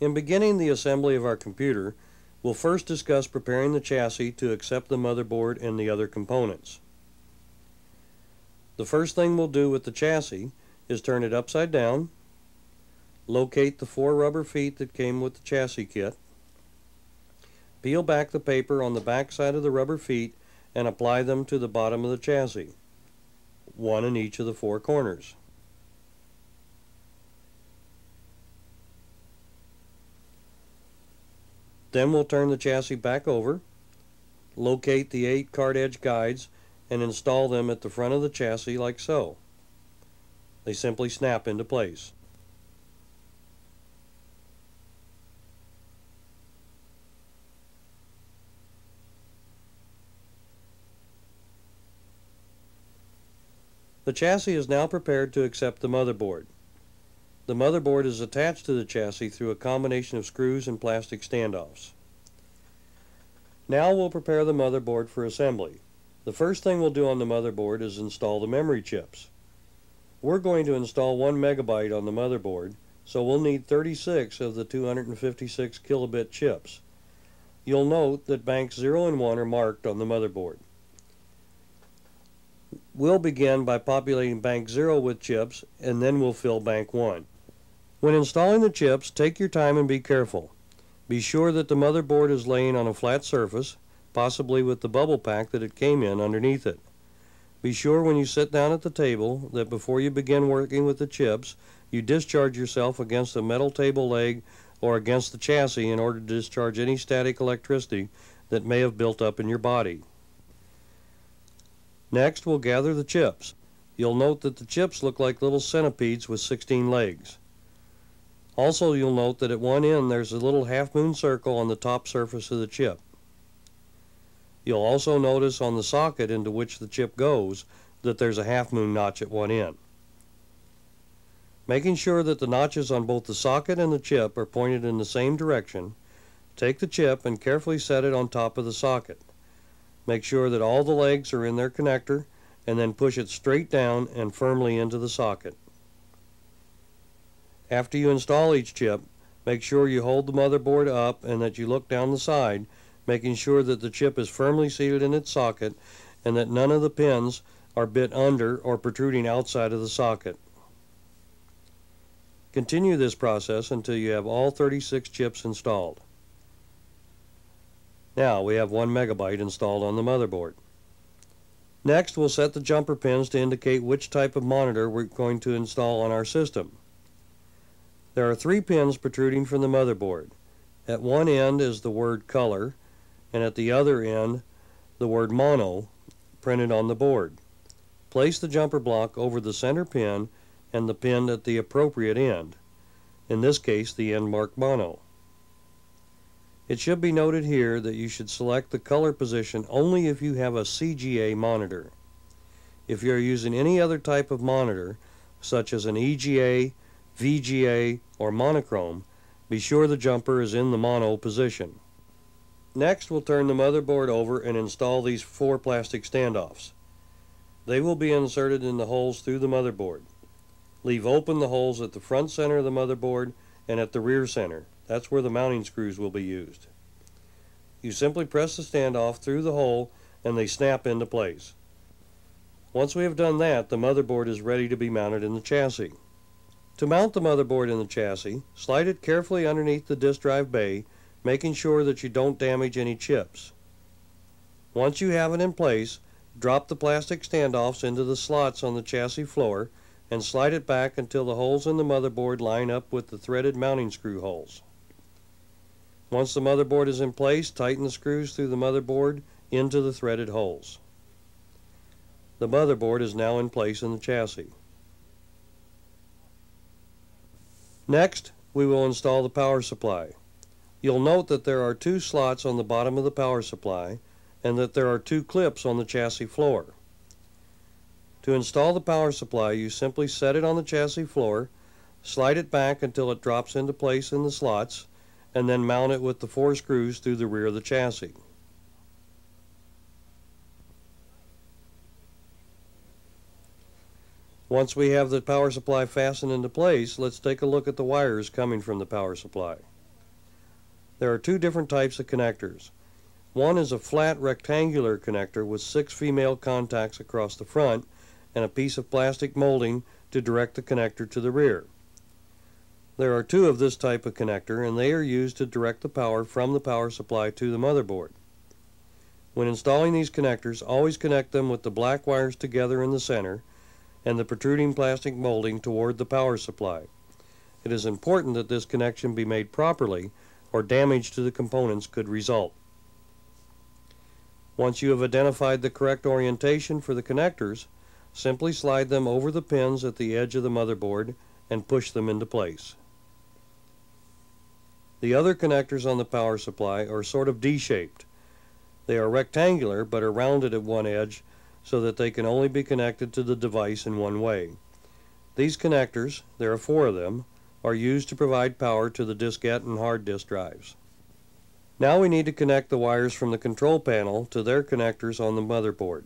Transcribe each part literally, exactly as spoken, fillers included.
In beginning the assembly of our computer, we'll first discuss preparing the chassis to accept the motherboard and the other components. The first thing we'll do with the chassis is turn it upside down, locate the four rubber feet that came with the chassis kit, peel back the paper on the back side of the rubber feet and apply them to the bottom of the chassis, one in each of the four corners. Then we'll turn the chassis back over, locate the eight card edge guides, and install them at the front of the chassis like so. They simply snap into place. The chassis is now prepared to accept the motherboard. The motherboard is attached to the chassis through a combination of screws and plastic standoffs. Now we'll prepare the motherboard for assembly. The first thing we'll do on the motherboard is install the memory chips. We're going to install one megabyte on the motherboard, so we'll need thirty-six of the two hundred fifty-six kilobit chips. You'll note that banks zero and one are marked on the motherboard. We'll begin by populating bank zero with chips, and then we'll fill bank one. When installing the chips, take your time and be careful. Be sure that the motherboard is laying on a flat surface, possibly with the bubble pack that it came in underneath it. Be sure when you sit down at the table that before you begin working with the chips, you discharge yourself against a metal table leg or against the chassis in order to discharge any static electricity that may have built up in your body. Next, we'll gather the chips. You'll note that the chips look like little centipedes with sixteen legs. Also, you'll note that at one end there's a little half-moon circle on the top surface of the chip. You'll also notice on the socket into which the chip goes that there's a half-moon notch at one end. Making sure that the notches on both the socket and the chip are pointed in the same direction, take the chip and carefully set it on top of the socket. Make sure that all the legs are in their connector, and then push it straight down and firmly into the socket. After you install each chip, make sure you hold the motherboard up and that you look down the side, making sure that the chip is firmly seated in its socket and that none of the pins are bit under or protruding outside of the socket. Continue this process until you have all thirty-six chips installed. Now we have one megabyte installed on the motherboard. Next, we'll set the jumper pins to indicate which type of monitor we're going to install on our system. There are three pins protruding from the motherboard. At one end is the word color, and at the other end the word mono printed on the board. Place the jumper block over the center pin and the pin at the appropriate end, in this case the end marked mono. It should be noted here that you should select the color position only if you have a C G A monitor. If you are using any other type of monitor, such as an E G A, V G A, or monochrome, be sure the jumper is in the mono position. Next, we'll turn the motherboard over and install these four plastic standoffs. They will be inserted in the holes through the motherboard. Leave open the holes at the front center of the motherboard and at the rear center. That's where the mounting screws will be used. You simply press the standoff through the hole and they snap into place. Once we have done that, the motherboard is ready to be mounted in the chassis. To mount the motherboard in the chassis, slide it carefully underneath the disk drive bay, making sure that you don't damage any chips. Once you have it in place, drop the plastic standoffs into the slots on the chassis floor and slide it back until the holes in the motherboard line up with the threaded mounting screw holes. Once the motherboard is in place, tighten the screws through the motherboard into the threaded holes. The motherboard is now in place in the chassis. Next, we will install the power supply. You'll note that there are two slots on the bottom of the power supply and that there are two clips on the chassis floor. To install the power supply, you simply set it on the chassis floor, slide it back until it drops into place in the slots, and then mount it with the four screws through the rear of the chassis. Once we have the power supply fastened into place, let's take a look at the wires coming from the power supply. There are two different types of connectors. One is a flat rectangular connector with six female contacts across the front and a piece of plastic molding to direct the connector to the rear. There are two of this type of connector, and they are used to direct the power from the power supply to the motherboard. When installing these connectors, always connect them with the black wires together in the center and the protruding plastic molding toward the power supply. It is important that this connection be made properly, or damage to the components could result. Once you have identified the correct orientation for the connectors, simply slide them over the pins at the edge of the motherboard and push them into place. The other connectors on the power supply are sort of D-shaped. They are rectangular but are rounded at one edge so that they can only be connected to the device in one way. These connectors, there are four of them, are used to provide power to the diskette and hard disk drives. Now we need to connect the wires from the control panel to their connectors on the motherboard.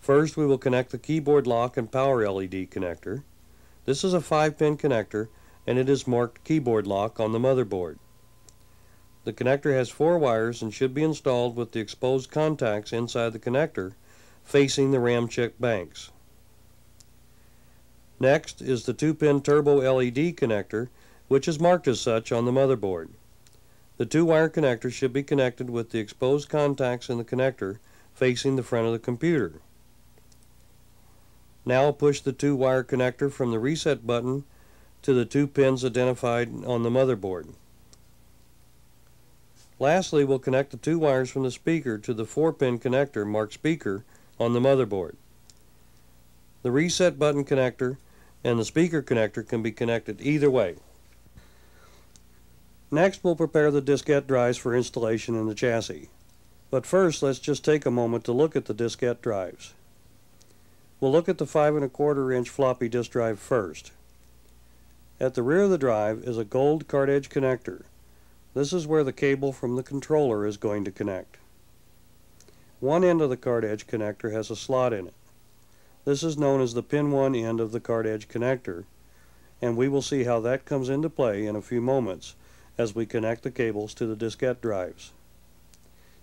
First, we will connect the keyboard lock and power L E D connector. This is a five pin connector, and it is marked keyboard lock on the motherboard. The connector has four wires and should be installed with the exposed contacts inside the connector facing the RAM chip banks. Next is the two pin turbo L E D connector, which is marked as such on the motherboard. The two wire connector should be connected with the exposed contacts in the connector facing the front of the computer. Now push the two wire connector from the reset button to the two pins identified on the motherboard. Lastly, we'll connect the two wires from the speaker to the four pin connector marked speaker on the motherboard. The reset button connector and the speaker connector can be connected either way. Next, we'll prepare the diskette drives for installation in the chassis. But first, let's just take a moment to look at the diskette drives. We'll look at the five and a quarter inch floppy disk drive first. At the rear of the drive is a gold card edge connector. This is where the cable from the controller is going to connect. One end of the card edge connector has a slot in it. This is known as the pin one end of the card edge connector, and we will see how that comes into play in a few moments as we connect the cables to the diskette drives.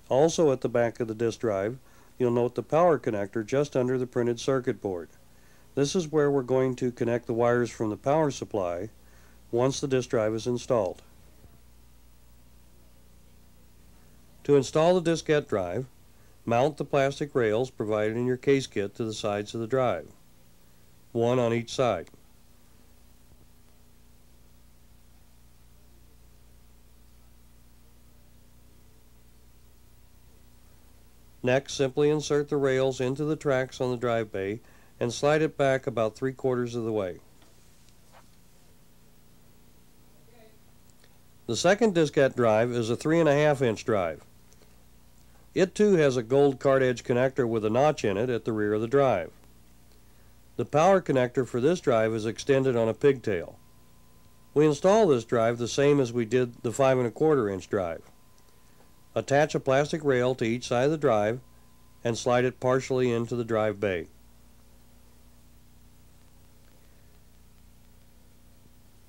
Also at the back of the disk drive, you'll note the power connector just under the printed circuit board. This is where we're going to connect the wires from the power supply once the disk drive is installed. To install the diskette drive, mount the plastic rails provided in your case kit to the sides of the drive, one on each side. Next, simply insert the rails into the tracks on the drive bay and slide it back about three quarters of the way. The second diskette drive is a three and a half inch drive. It too has a gold card edge connector with a notch in it at the rear of the drive. The power connector for this drive is extended on a pigtail. We install this drive the same as we did the five and a quarter inch drive. Attach a plastic rail to each side of the drive and slide it partially into the drive bay.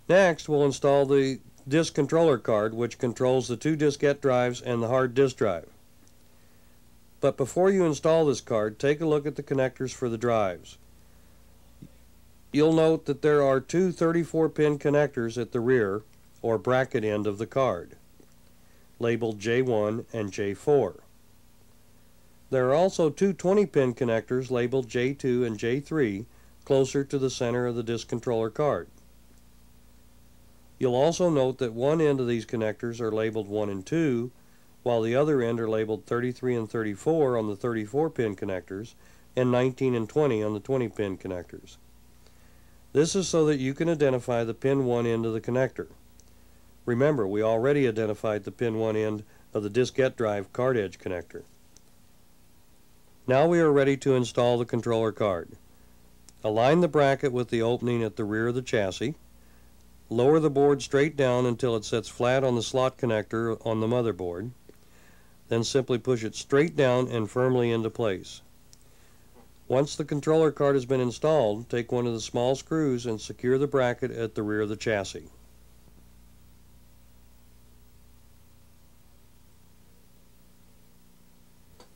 Next, we'll install the disk controller card, which controls the two diskette drives and the hard disk drive. But before you install this card, take a look at the connectors for the drives. You'll note that there are two thirty-four pin connectors at the rear or bracket end of the card, labeled J one and J four. There are also two twenty pin connectors labeled J two and J three closer to the center of the disk controller card. You'll also note that one end of these connectors are labeled one and two, while the other end are labeled thirty-three and thirty-four on the thirty-four pin connectors and nineteen and twenty on the twenty pin connectors. This is so that you can identify the pin one end of the connector. Remember, we already identified the pin one end of the diskette drive card edge connector. Now we are ready to install the controller card. Align the bracket with the opening at the rear of the chassis. Lower the board straight down until it sits flat on the slot connector on the motherboard. Then simply push it straight down and firmly into place. Once the controller card has been installed, take one of the small screws and secure the bracket at the rear of the chassis.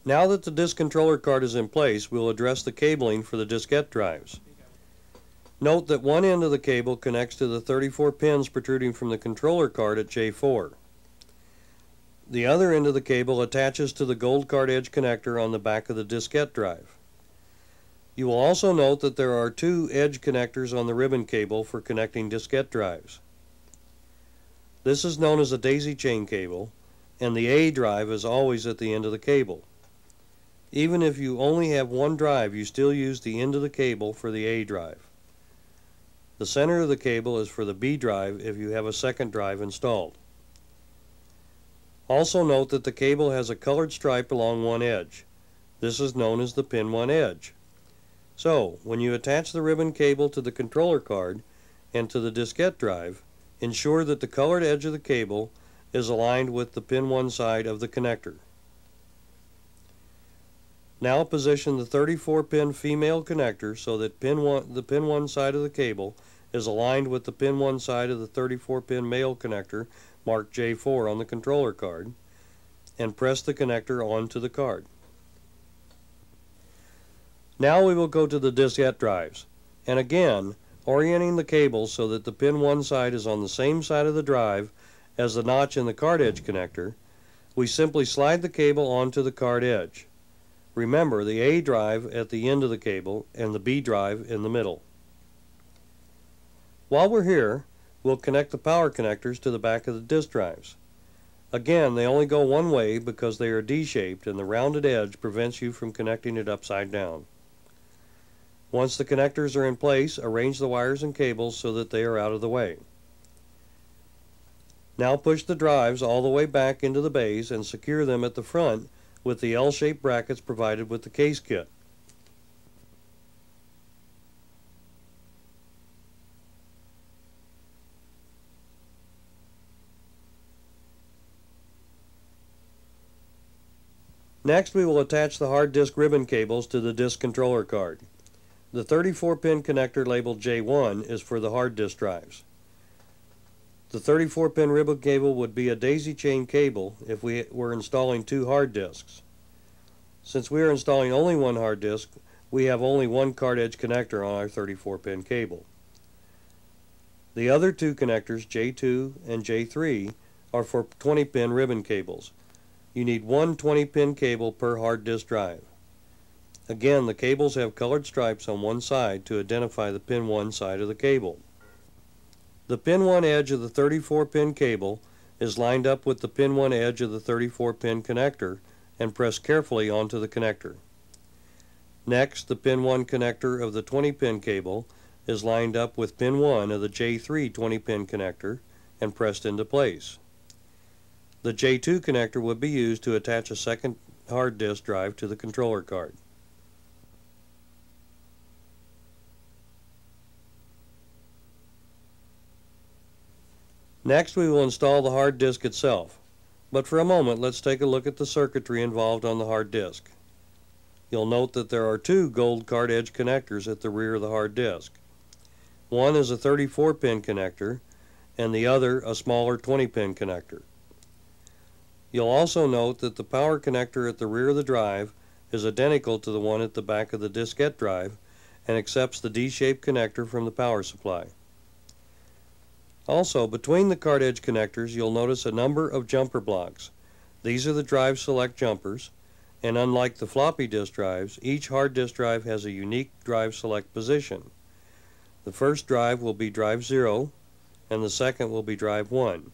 Now that the disk controller card is in place, we'll address the cabling for the diskette drives. Note that one end of the cable connects to the thirty-four pins protruding from the controller card at J four. The other end of the cable attaches to the gold card edge connector on the back of the diskette drive. You will also note that there are two edge connectors on the ribbon cable for connecting diskette drives. This is known as a daisy chain cable, and the A drive is always at the end of the cable. Even if you only have one drive, you still use the end of the cable for the A drive. The center of the cable is for the B drive if you have a second drive installed. Also note that the cable has a colored stripe along one edge. This is known as the pin one edge. So, when you attach the ribbon cable to the controller card and to the diskette drive, ensure that the colored edge of the cable is aligned with the pin one side of the connector. Now position the thirty-four pin female connector so that pin one, the pin one side of the cable is aligned with the pin one side of the thirty-four pin male connector marked J four on the controller card, and press the connector onto the card. Now we will go to the diskette drives, and again, orienting the cable so that the pin one side is on the same side of the drive as the notch in the card edge connector, we simply slide the cable onto the card edge. Remember, the A drive at the end of the cable and the B drive in the middle. While we're here, we'll connect the power connectors to the back of the disk drives. Again, they only go one way because they are D-shaped and the rounded edge prevents you from connecting it upside down. Once the connectors are in place, arrange the wires and cables so that they are out of the way. Now push the drives all the way back into the bays and secure them at the front with the L-shaped brackets provided with the case kit. Next, we will attach the hard disk ribbon cables to the disk controller card. The thirty-four pin connector labeled J one is for the hard disk drives. The thirty-four pin ribbon cable would be a daisy chain cable if we were installing two hard disks. Since we are installing only one hard disk, we have only one card edge connector on our thirty-four pin cable. The other two connectors, J two and J three, are for twenty pin ribbon cables. You need one twenty pin cable per hard disk drive. Again, the cables have colored stripes on one side to identify the pin one side of the cable. The pin one edge of the thirty-four pin cable is lined up with the pin one edge of the thirty-four pin connector and pressed carefully onto the connector. Next, the pin one connector of the twenty pin cable is lined up with pin one of the J three twenty pin connector and pressed into place. The J two connector would be used to attach a second hard disk drive to the controller card. Next, we will install the hard disk itself, but for a moment let's take a look at the circuitry involved on the hard disk. You'll note that there are two gold card edge connectors at the rear of the hard disk. One is a thirty-four pin connector and the other a smaller twenty pin connector. You'll also note that the power connector at the rear of the drive is identical to the one at the back of the diskette drive and accepts the D-shaped connector from the power supply. Also, between the card edge connectors, you'll notice a number of jumper blocks. These are the drive select jumpers, and unlike the floppy disk drives, each hard disk drive has a unique drive select position. The first drive will be drive zero, and the second will be drive one.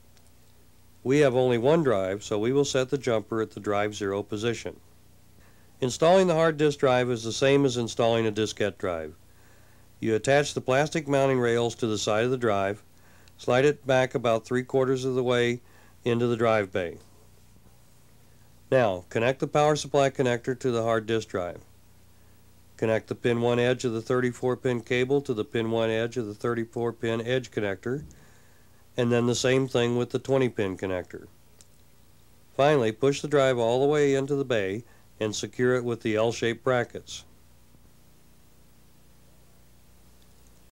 We have only one drive, so we will set the jumper at the drive zero position. Installing the hard disk drive is the same as installing a diskette drive. You attach the plastic mounting rails to the side of the drive, slide it back about three quarters of the way into the drive bay. Now, connect the power supply connector to the hard disk drive. Connect the pin one edge of the thirty-four pin cable to the pin one edge of the thirty-four pin edge connector, and then the same thing with the twenty pin connector. Finally, push the drive all the way into the bay and secure it with the L-shaped brackets.